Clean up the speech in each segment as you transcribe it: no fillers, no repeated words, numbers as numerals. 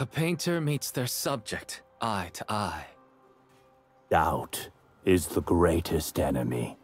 A painter meets their subject, eye to eye. Doubt is the greatest enemy.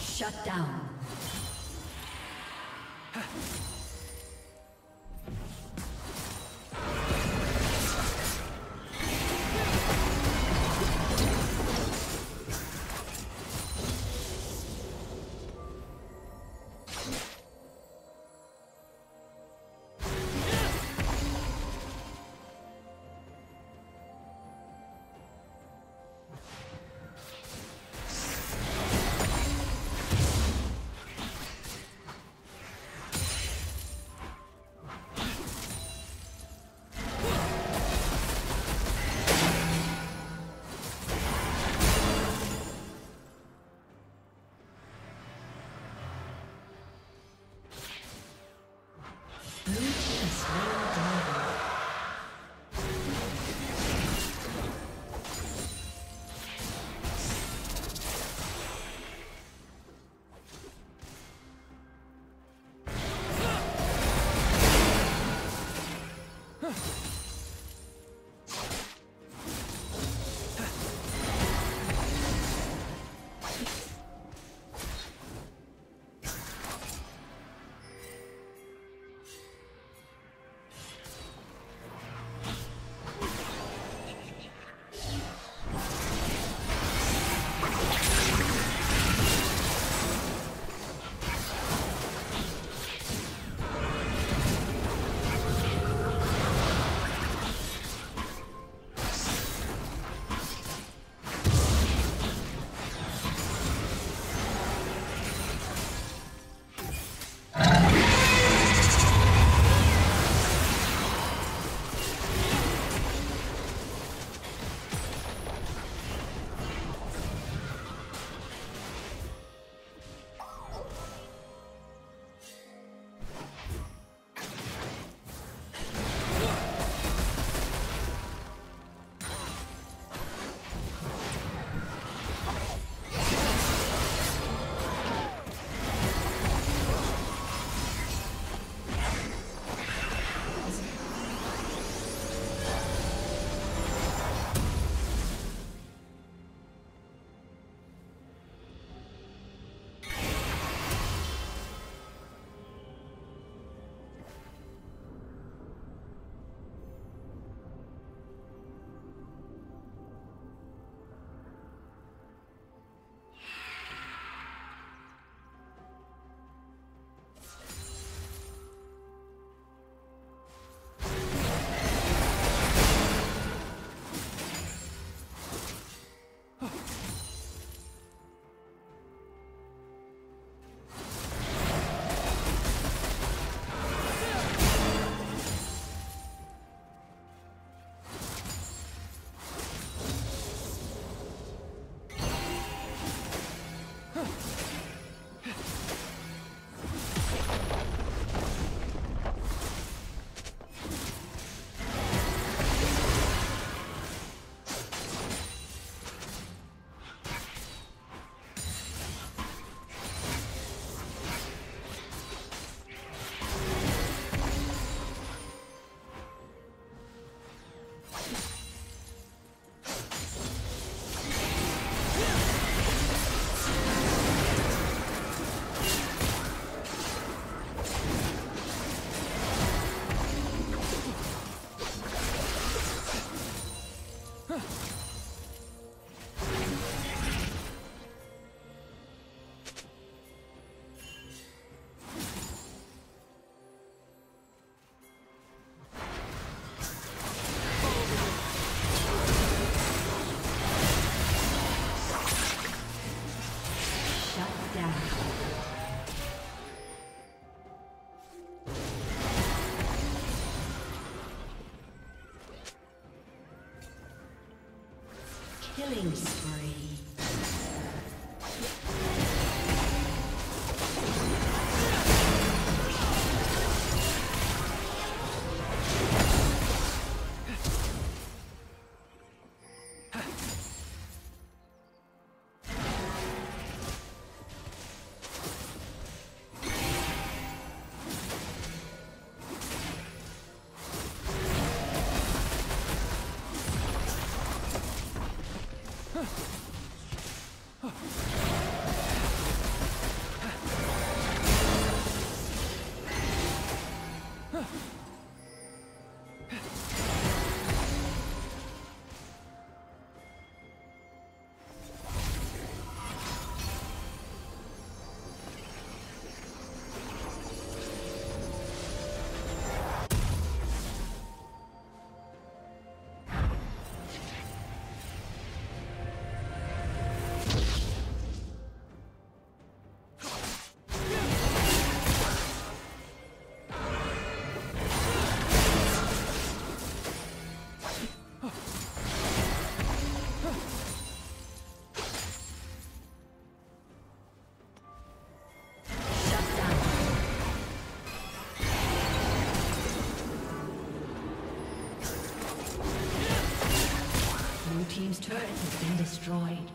Shut down. Killing spree. Team's turret has been destroyed.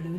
Blue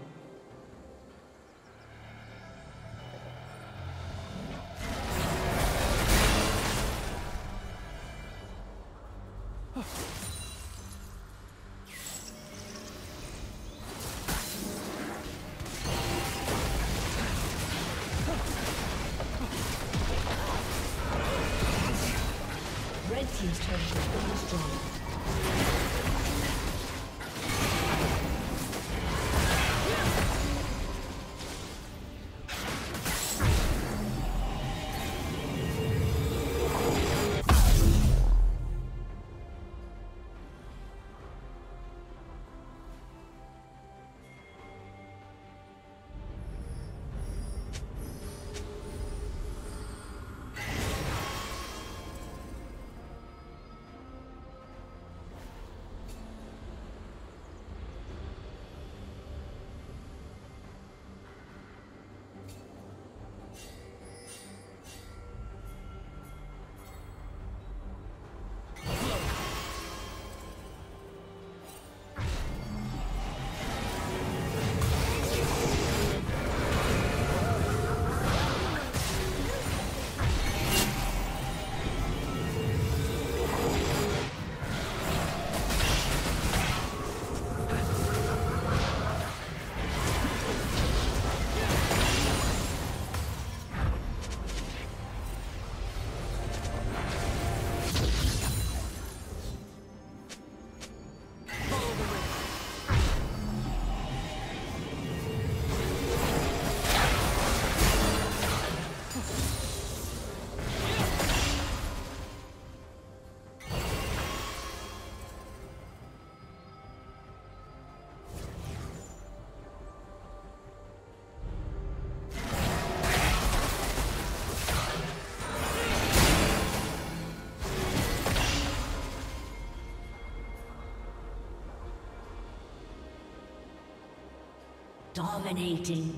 Dominating.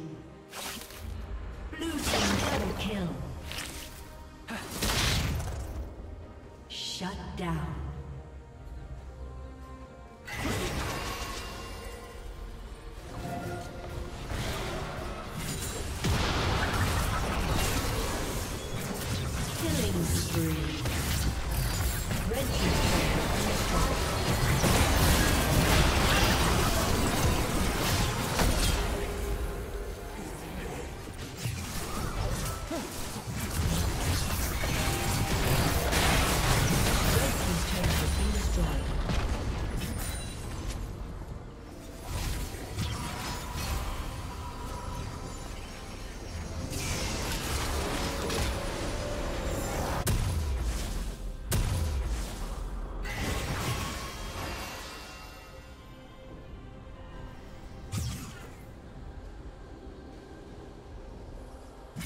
Blue team double kill. Shut down. Killing spree. Red team.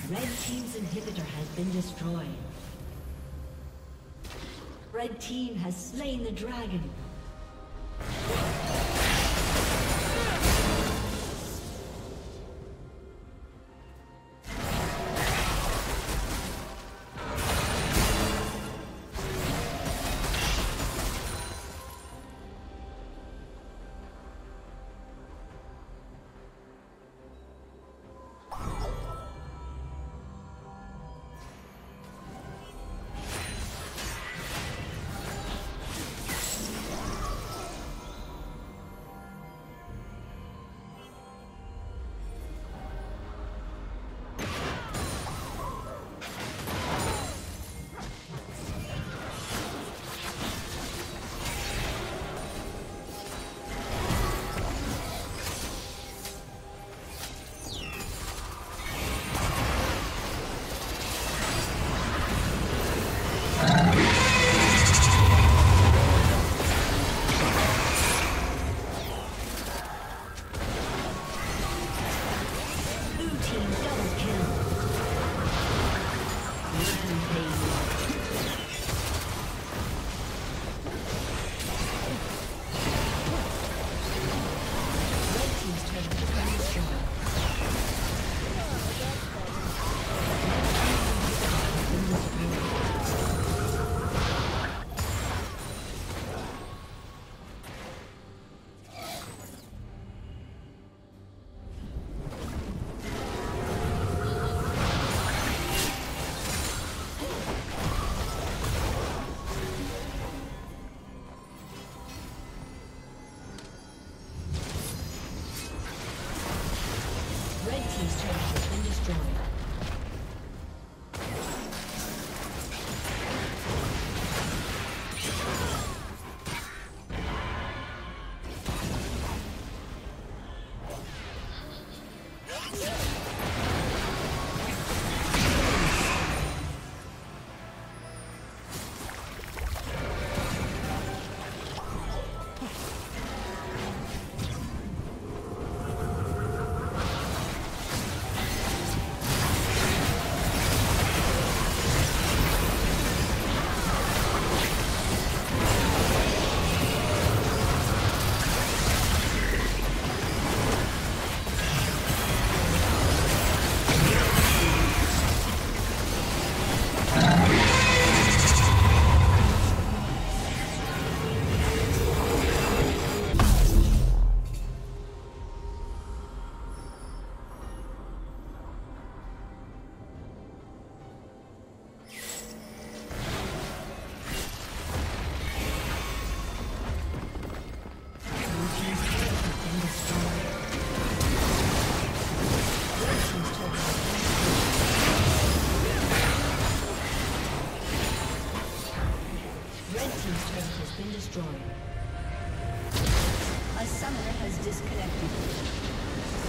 Red team's inhibitor has been destroyed. Red team has slain the dragon.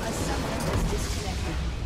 A summoner has disconnected.